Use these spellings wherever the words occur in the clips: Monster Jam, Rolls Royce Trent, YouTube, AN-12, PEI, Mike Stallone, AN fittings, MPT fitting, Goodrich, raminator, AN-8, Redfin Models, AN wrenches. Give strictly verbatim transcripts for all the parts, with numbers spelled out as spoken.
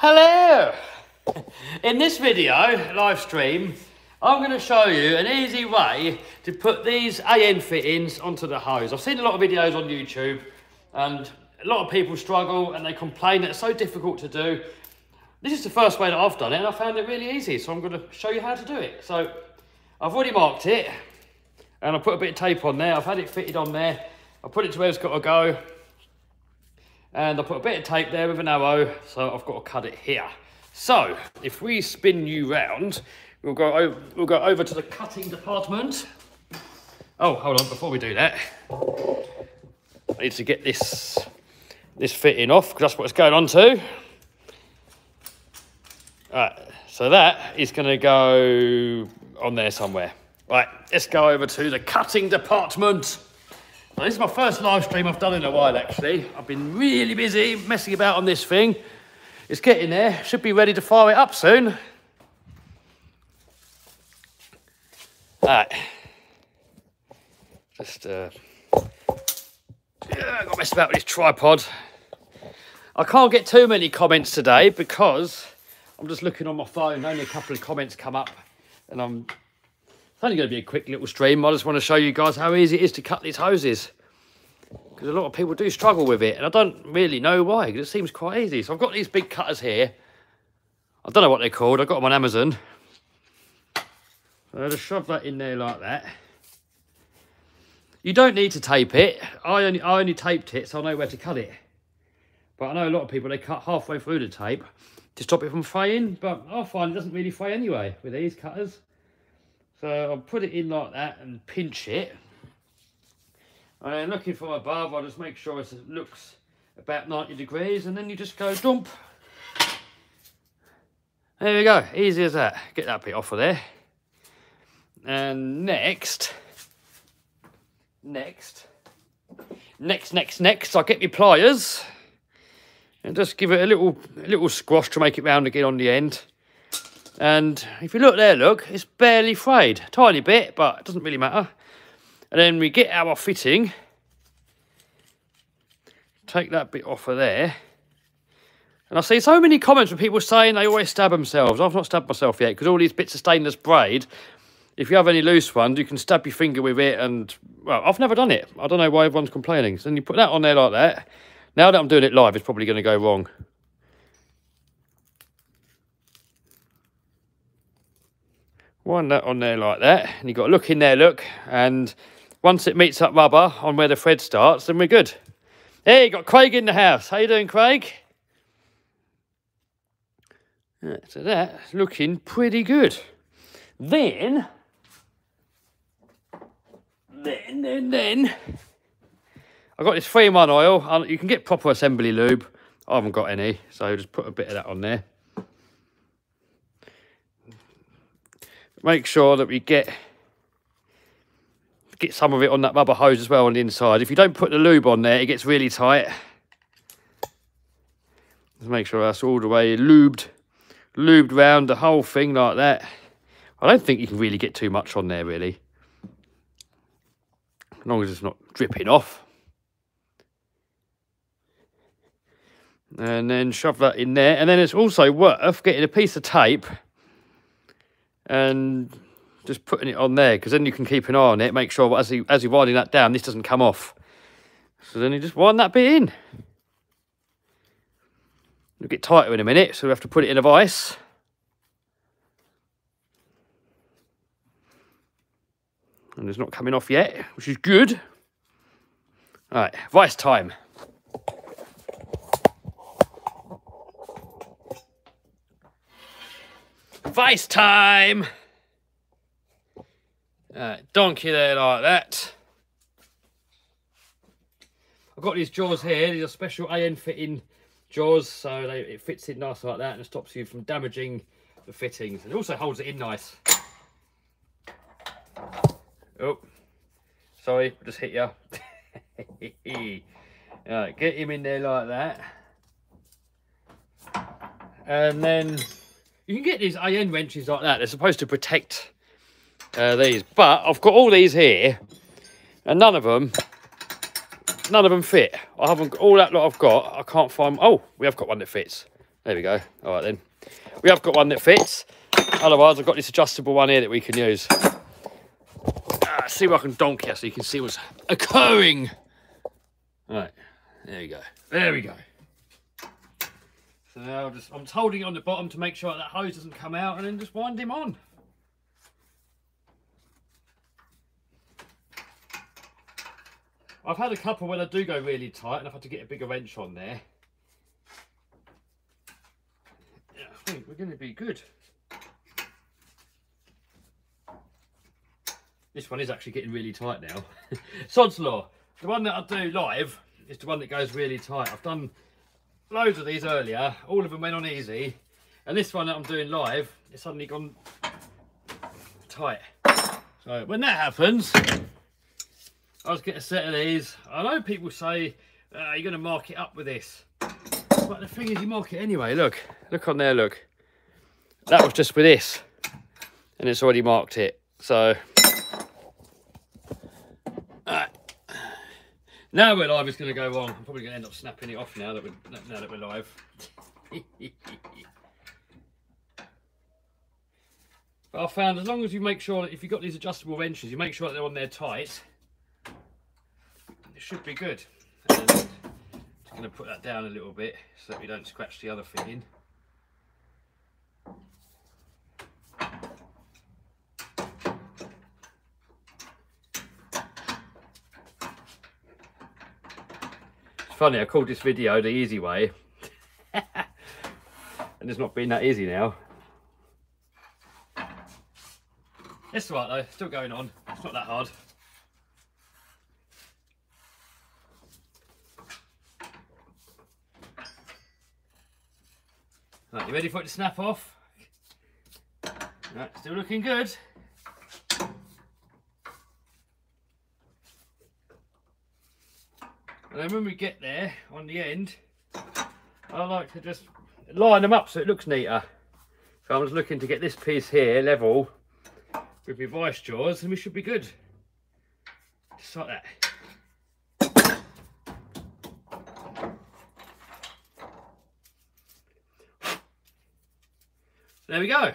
Hello! In this video, live stream, I'm going to show you an easy way to put these A N fittings onto the hose. I've seen a lot of videos on YouTube and a lot of people struggle and they complain that it's so difficult to do. This is the first way that I've done it and I found it really easy, so I'm going to show you how to do it. So I've already marked it and I put a bit of tape on there. I've had it fitted on there. I put it to where it's got to go. And I put a bit of tape there with an arrow, so I've got to cut it here. So if we spin you round, we'll go over, we'll go over to the cutting department. Oh, hold on, before we do that, I need to get this, this fitting off, because that's what it's going on to. Right, so that is going to go on there somewhere. Right, let's go over to the cutting department. Now, this is my first live stream I've done in a while, actually. I've been really busy messing about on this thing. It's getting there. Should be ready to fire it up soon. All right. Just, uh... yeah, I got messed about with this tripod. I can't get too many comments today because I'm just looking on my phone. Only a couple of comments come up and I'm... It's only going to be a quick little stream. I just want to show you guys how easy it is to cut these hoses, because a lot of people do struggle with it, and I don't really know why, because it seems quite easy. So I've got these big cutters here. I don't know what they're called. I got them on Amazon. So I just shove that in there like that. You don't need to tape it. I only, I only taped it, so I know where to cut it. But I know a lot of people, they cut halfway through the tape to stop it from fraying, but I find it doesn't really fray anyway with these cutters. So I'll put it in like that and pinch it. And then looking from above, I'll just make sure it looks about ninety degrees, and then you just go dump. There we go, easy as that. Get that bit off of there. And next, next, next, next, next, I'll get my pliers and just give it a little, a little squash to make it round again on the end. And if you look there, look, it's barely frayed. Tiny bit, but it doesn't really matter. And then we get our fitting. Take that bit off of there. And I see so many comments from people saying they always stab themselves. I've not stabbed myself yet, because all these bits of stainless braid, if you have any loose ones, you can stab your finger with it. And, well, I've never done it. I don't know why everyone's complaining. So then you put that on there like that. Now that I'm doing it live, it's probably going to go wrong. Wind that on there like that, and you've got to look in there, look, and once it meets up rubber on where the thread starts, then we're good. Hey, you got Craig in the house. How you doing, Craig? Right, so that's looking pretty good. Then, then, then, then, I've got this three in one oil. You can get proper assembly lube. I haven't got any, so just put a bit of that on there. Make sure that we get get some of it on that rubber hose as well on the inside. If you don't put the lube on there, it gets really tight. Just make sure that's all the way lubed, lubed round the whole thing like that. I don't think you can really get too much on there, really. As long as it's not dripping off. And then shove that in there. And then it's also worth getting a piece of tape and just putting it on there, because then you can keep an eye on it, make sure as, you, as you're winding that down, this doesn't come off. So then you just wind that bit in. It'll get tighter in a minute, so we have to put it in a vice. And it's not coming off yet, which is good. All right, vice time. Vice time! Right, donkey there like that. I've got these jaws here. These are special A N fitting jaws, so they, it fits in nice like that and stops you from damaging the fittings. And it also holds it in nice. Oh, sorry, just hit you. Right, get him in there like that. And then... you can get these A N wrenches like that. They're supposed to protect uh, these, but I've got all these here, and none of them, none of them fit. I haven't all that lot I've got. I can't find. Oh, we have got one that fits. There we go. All right then. We have got one that fits. Otherwise, I've got this adjustable one here that we can use. Ah, see if I can donk here so you can see what's occurring. All right. There we go. There we go. So I'll just, I'm just holding it on the bottom to make sure that hose doesn't come out and then just wind him on. I've had a couple when I do go really tight and I've had to get a bigger wrench on there. Yeah, I think we're going to be good. This one is actually getting really tight now. Sod's law. The one that I do live is the one that goes really tight. I've done loads of these earlier. All of them went on easy. And this one that I'm doing live, it's suddenly gone tight. So when that happens, I'll just get a set of these. I know people say, uh, you're going to mark it up with this. But the thing is, you mark it anyway. Look, look on there, look. That was just with this. And it's already marked it. So, alright. Now we're live, it's going to go wrong. I'm probably going to end up snapping it off now that we're, now that we're live. But I found as long as you make sure that if you've got these adjustable wrenches, you make sure that they're on there tight. It should be good. And I'm just going to put that down a little bit so that we don't scratch the other thing in. It's funny, I called this video the easy way and it's not been that easy now. It's alright though, still going on, it's not that hard. Right, you ready for it to snap off? Right, still looking good. And then when we get there on the end, I like to just line them up so it looks neater. So I'm just looking to get this piece here level with my vice jaws and we should be good. Just like that. There we go.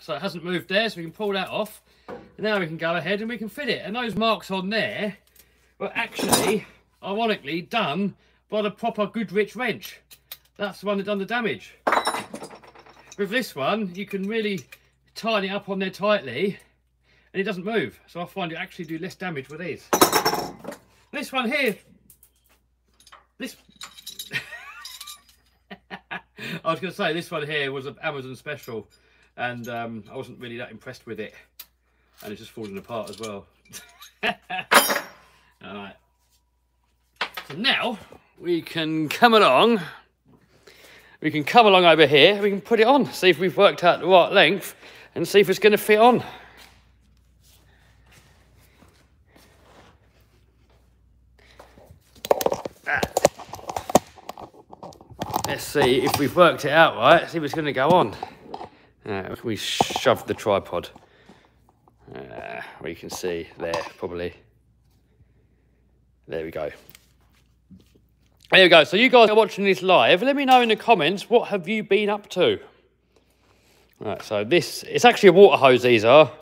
So it hasn't moved there, so we can pull that off. And now we can go ahead and we can fit it. And those marks on there were actually, ironically, done by the proper Goodrich wrench. That's the one that done the damage. With this one, you can really tighten it up on there tightly, and it doesn't move. So I find you actually do less damage with these. This one here, this. I was going to say, this one here was an Amazon special, and um, I wasn't really that impressed with it. And it's just falling apart as well. Alright. So now, we can come along. We can come along over here, we can put it on. See if we've worked out the right length, and see if it's going to fit on. Let's see if we've worked it out right. See if it's going to go on. Uh, we shove the tripod. Uh, we can see there, probably. There we go. There we go. So you guys are watching this live. Let me know in the comments, what have you been up to? Right, so this, it's actually a water hose, these are.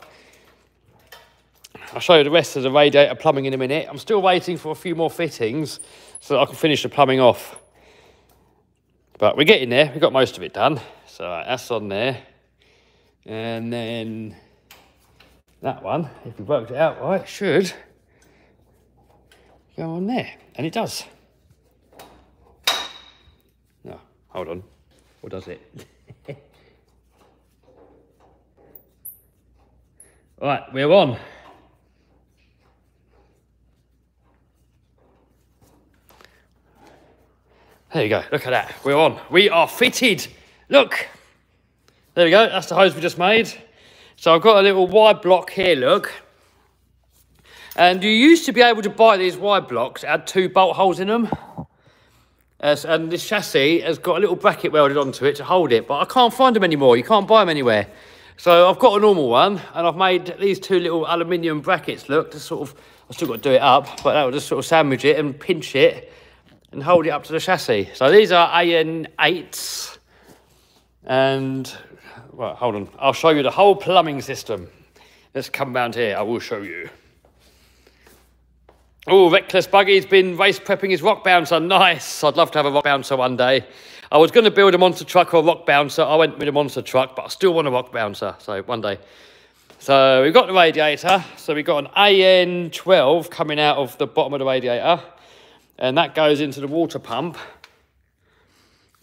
I'll show you the rest of the radiator plumbing in a minute. I'm still waiting for a few more fittings so that I can finish the plumbing off. But we're getting there, we've got most of it done. So right, that's on there. And then that one, if we worked it out right, it should go on there. And it does. No, hold on. Or does it? All right, we're on. There you go, look at that, we're on. We are fitted, look. There we go, that's the hose we just made. So I've got a little wide block here, look. And you used to be able to buy these wide blocks, add two bolt holes in them. As, and this chassis has got a little bracket welded onto it to hold it, but I can't find them anymore, you can't buy them anywhere. So I've got a normal one, and I've made these two little aluminium brackets, look, to sort of, I've still got to do it up, but that'll just sort of sandwich it and pinch it. and hold it up to the chassis. So these are A N eights, and well, hold on, I'll show you the whole plumbing system. Let's come round here, I will show you. Oh, Reckless Buggy's been race prepping his rock bouncer. Nice. I'd love to have a rock bouncer one day. I was going to build a monster truck or a rock bouncer. I went with a monster truck, but I still want a rock bouncer, so one day. So we've got the radiator. So we've got an A N twelve coming out of the bottom of the radiator, and that goes into the water pump.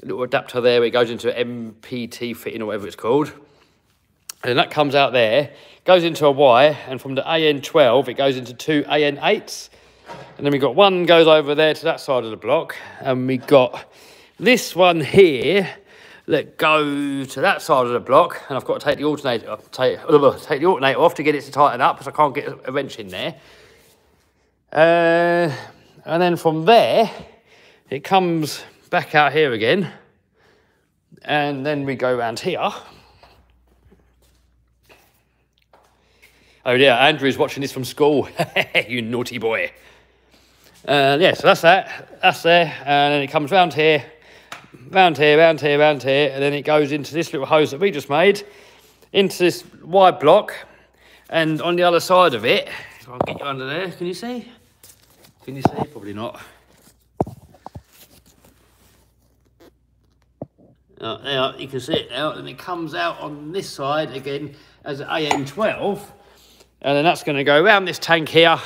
A little adapter there, it goes into M P T fitting or whatever it's called. And then that comes out there, goes into a Y, and from the A N twelve, it goes into two A N eights. And then we got one goes over there to that side of the block, and we got this one here that goes to that side of the block. And I've got to take the alternator, take, take the alternator off to get it to tighten up, because I can't get a wrench in there. Uh, and then from there, it comes back out here again. And then we go around here. Oh yeah, Andrew's watching this from school. You naughty boy. Uh, yeah, so that's that. That's there. And then it comes round here, round here, round here, round here. And then it goes into this little hose that we just made, into this wide block. And on the other side of it, I'll get you under there. Can you see? Can you see? Probably not. Oh, there, you can see it now. And it comes out on this side again as an A N twelve. And then that's going to go around this tank here,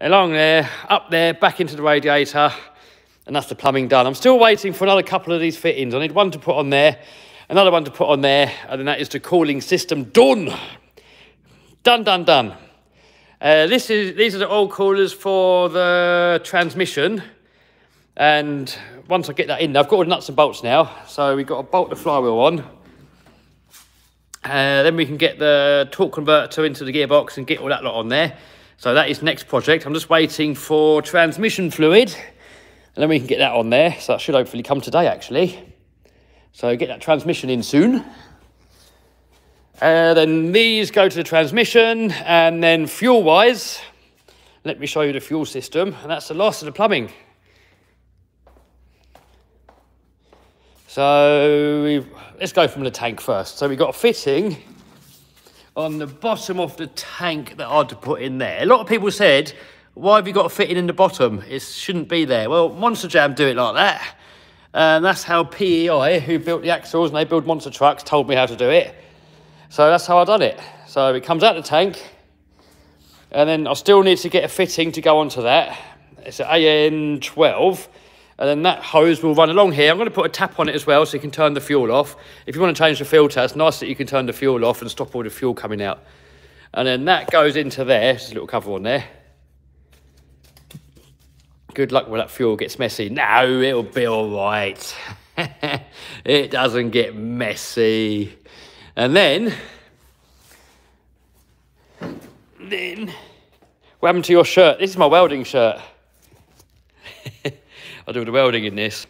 along there, up there, back into the radiator. And that's the plumbing done. I'm still waiting for another couple of these fittings. I need one to put on there, another one to put on there. And then that is the cooling system done. Done, done, done. Uh, this is, these are the oil coolers for the transmission. And once I get that in, I've got all the nuts and bolts now. So we've got to bolt the flywheel on. Uh, then we can get the torque converter into the gearbox and get all that lot on there. So that is next project. I'm just waiting for transmission fluid, and then we can get that on there. So that should hopefully come today, actually. So get that transmission in soon. Uh, then these go to the transmission, and then fuel-wise, let me show you the fuel system. And that's the last of the plumbing. So we've, let's go from the tank first. So we've got a fitting on the bottom of the tank that I had to put in there. A lot of people said, why have you got a fitting in the bottom? It shouldn't be there. Well, Monster Jam do it like that. And that's how P E I, who built the axles and they build monster trucks, told me how to do it. So that's how I done it. So it comes out the tank, and then I still need to get a fitting to go onto that. It's an A N twelve. And then that hose will run along here. I'm going to put a tap on it as well so you can turn the fuel off. If you want to change the filter, it's nice that you can turn the fuel off and stop all the fuel coming out. And then that goes into there. There's a little cover on there. Good luck when that fuel gets messy. No, it'll be all right. It doesn't get messy. And then... Then... What happened to your shirt? This is my welding shirt. I do the welding in this.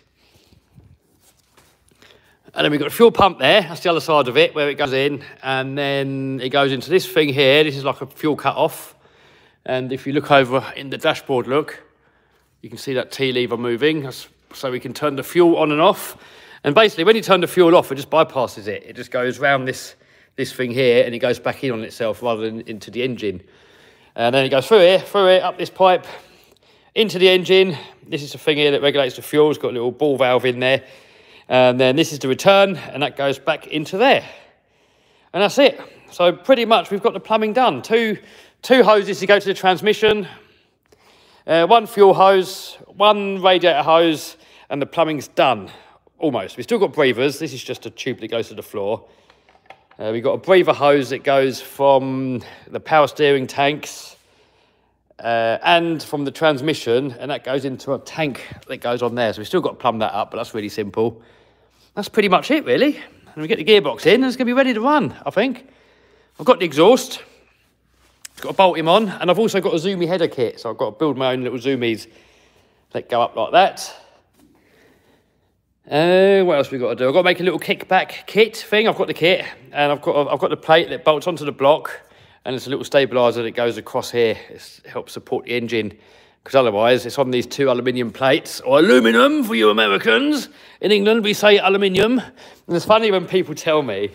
And then we've got a fuel pump there. That's the other side of it where it goes in. And then it goes into this thing here. This is like a fuel cut-off. And if you look over in the dashboard, look, you can see that T lever moving. That's so we can turn the fuel on and off. And basically, when you turn the fuel off, it just bypasses it. It just goes round this, this thing here, and it goes back in on itself rather than into the engine. And then it goes through here, through it, up this pipe, into the engine. This is the thing here that regulates the fuel. It's got a little ball valve in there. And then this is the return, and that goes back into there. And that's it. So pretty much we've got the plumbing done. Two, two hoses to go to the transmission, uh, one fuel hose, one radiator hose, and the plumbing's done, almost. We've still got breathers. This is just a tube that goes to the floor. Uh, we've got a breather hose that goes from the power steering tanks Uh, and from the transmission, and that goes into a tank that goes on there. So we've still got to plumb that up, but that's really simple. That's pretty much it, really. And we get the gearbox in, and it's going to be ready to run, I think. I've got the exhaust. I've got to bolt him on, and I've also got a zoomy header kit. So I've got to build my own little zoomies that go up like that. Uh, what else have we got to do? I've got to make a little kickback kit thing. I've got the kit, and I've got, I've got the plate that bolts onto the block. And it's a little stabiliser that goes across here. It helps support the engine because otherwise it's on these two aluminium plates, or aluminium for you Americans. In England we say aluminium, and it's funny when people tell me,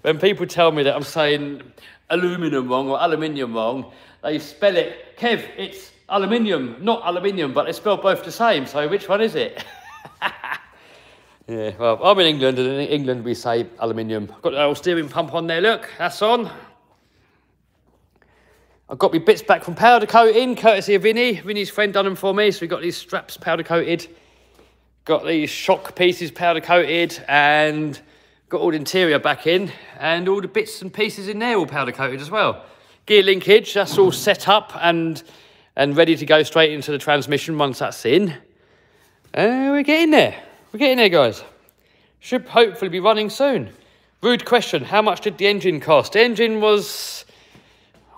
when people tell me that I'm saying aluminium wrong or aluminium wrong, they spell it, Kev, it's aluminium, not aluminium, but they spell both the same, so which one is it? Yeah, well, I'm in England, and in England we say aluminium. I've got the old steering pump on there, look, that's on. I've got my bits back from powder coating, courtesy of Vinny. Vinny's friend done them for me, so we got these straps powder coated, got these shock pieces powder coated, and got all the interior back in, and all the bits and pieces in there all powder coated as well. Gear linkage, that's all set up and and ready to go straight into the transmission once that's in. And we're getting there. We're getting there, guys. Should hopefully be running soon. Rude question, how much did the engine cost? The engine was...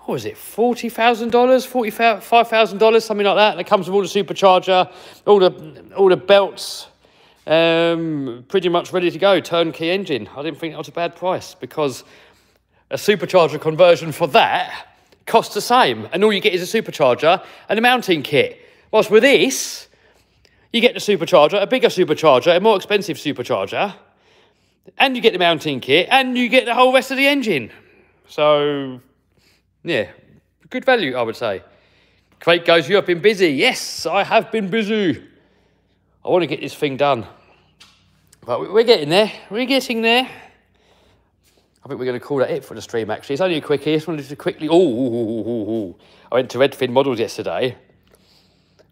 What was it, forty thousand dollars, forty-five thousand dollars, something like that. And it comes with all the supercharger, all the all the belts, um, pretty much ready to go, turnkey engine. I didn't think that was a bad price, because a supercharger conversion for that costs the same, and all you get is a supercharger and a mounting kit. Whilst with this, you get the supercharger, a bigger supercharger, a more expensive supercharger, and you get the mounting kit, and you get the whole rest of the engine. So... yeah, good value, I would say. Craig goes, you have been busy. Yes, I have been busy. I want to get this thing done. But we're getting there. We're getting there. I think we're going to call that it for the stream, actually. It's only a quickie. I just wanted to quickly... Ooh, ooh, ooh, ooh, ooh. I went to Redfin Models yesterday.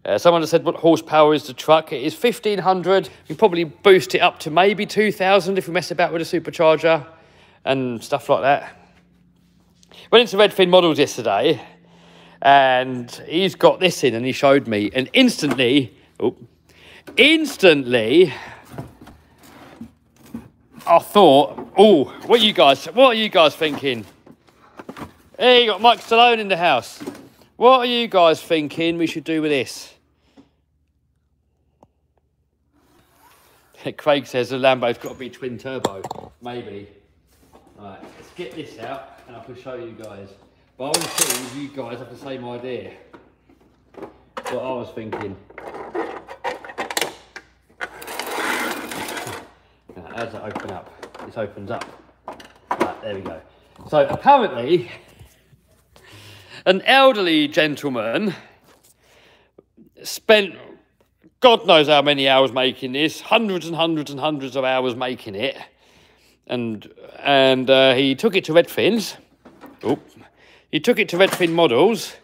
Uh, someone has said, what horsepower is the truck? It is fifteen hundred. We probably boost it up to maybe two thousand if we mess about with a supercharger and stuff like that. Went into Redfin Models yesterday, and he's got this in, and he showed me, and instantly, oh, instantly, I thought, oh, what are you guys, what are you guys thinking? Hey, you got Mike Stallone in the house. What are you guys thinking we should do with this? Craig says the Lambo's got to be twin turbo, maybe. Right, let's get this out and I can show you guys. But I want to see you guys have the same idea. What I was thinking. Now, as I open up, this opens up. Right, there we go. So apparently, an elderly gentleman spent God knows how many hours making this, hundreds and hundreds and hundreds of hours making it. And and uh, he took it to Redfin's. Oh, he took it to Redfin Models.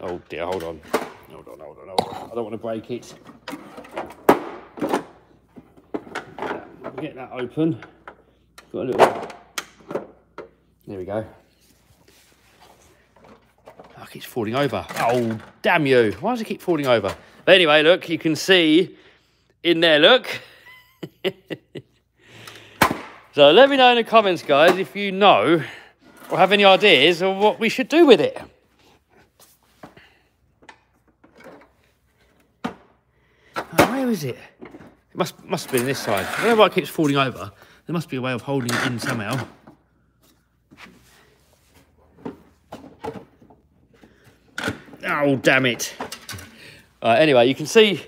Oh dear, hold on, hold on, hold on, hold on. I don't want to break it. Get that open. Got a little. There we go. Oh, it keeps falling over. Oh damn you! Why does it keep falling over? But anyway, look, you can see in there. Look. So let me know in the comments, guys, if you know or have any ideas of what we should do with it. Oh, where is it? It must must have been this side. Whenever it keeps falling over, there must be a way of holding it in somehow. Oh, damn it. All right, anyway, you can see...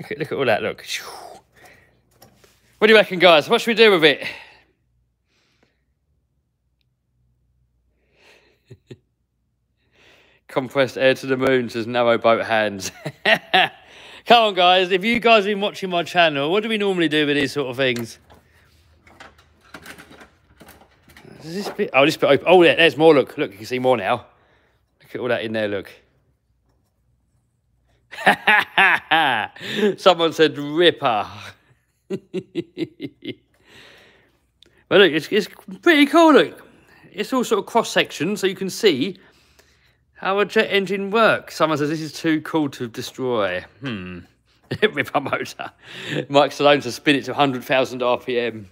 Look at, look at all that, look. What do you reckon, guys? What should we do with it? Compressed air to the moon, says narrow boat hands. Come on, guys. If you guys have been watching my channel, what do we normally do with these sort of things? Does this bit... Oh, this bit open. Oh, yeah, there's more. Look, look, you can see more now. Look at all that in there, look. Someone said ripper. Well, look, it's, it's pretty cool, look. It's all sort of cross-section, so you can see how a jet engine works. Someone says, this is too cool to destroy. Hmm. Ripper motor. Mike Stallone says, spin it to one hundred thousand R P M.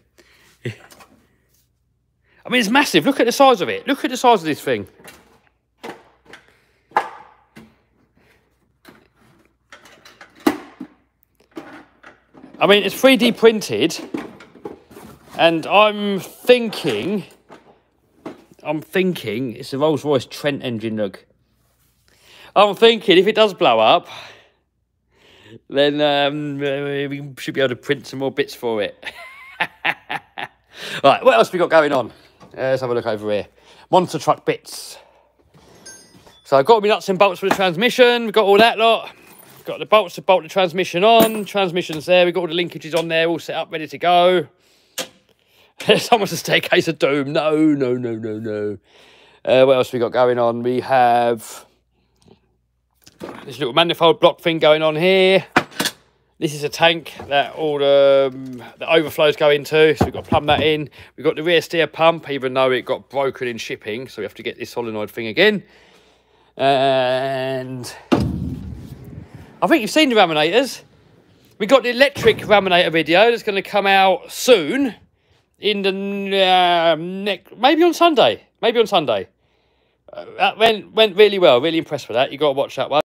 I mean, it's massive. Look at the size of it. Look at the size of this thing. I mean, it's three D printed, and I'm thinking, I'm thinking it's a Rolls Royce Trent engine, look. I'm thinking if it does blow up, then um, we should be able to print some more bits for it. Right, what else have we got going on? Uh, let's have a look over here. Monster truck bits. So I've got all my nuts and bolts for the transmission. We've got all that lot. We've got the bolts to bolt the transmission on. Transmission's there. We've got all the linkages on there, all set up, ready to go. Someone's a staircase of doom. No, no, no, no, no. Uh, what else have we got going on? We have this little manifold block thing going on here. This is a tank that all the, um, the overflows go into, so we've got to plumb that in. We've got the rear steer pump, even though it got broken in shipping, so we have to get this solenoid thing again. And I think you've seen the raminators. We've got the electric raminator video that's going to come out soon, in the uh, next, maybe on Sunday, maybe on Sunday. Uh, that went, went really well, really impressed with that. You've got to watch that one.